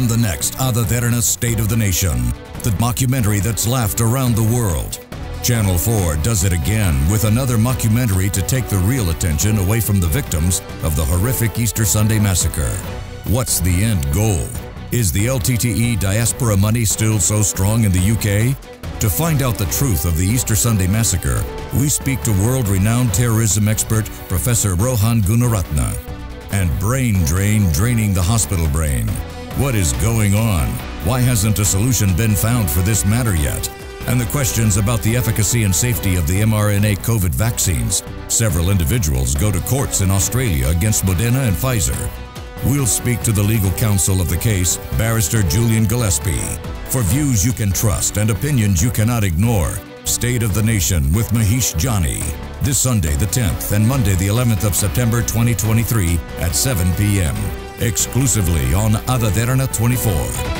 on the next Ada Derana State of the Nation, the mockumentary that's laughed around the world. Channel 4 does it again with another mockumentary to take the real attention away from the victims of the horrific Easter Sunday Massacre. What's the end goal? Is the LTTE diaspora money still so strong in the UK? To find out the truth of the Easter Sunday Massacre, we speak to world-renowned terrorism expert Professor Rohan Gunaratna. And brain drain draining the hospital brain. What is going on? Why hasn't a solution been found for this matter yet? And the questions about the efficacy and safety of the mRNA COVID vaccines. Several individuals go to courts in Australia against Moderna and Pfizer. We'll speak to the legal counsel of the case, Barrister Julian Gillespie. For views you can trust and opinions you cannot ignore, State of the Nation with Mahieash Johnney. This Sunday the 10th and Monday the 11th of September 2023 at 7 p.m. exclusively on Ada Derana 24.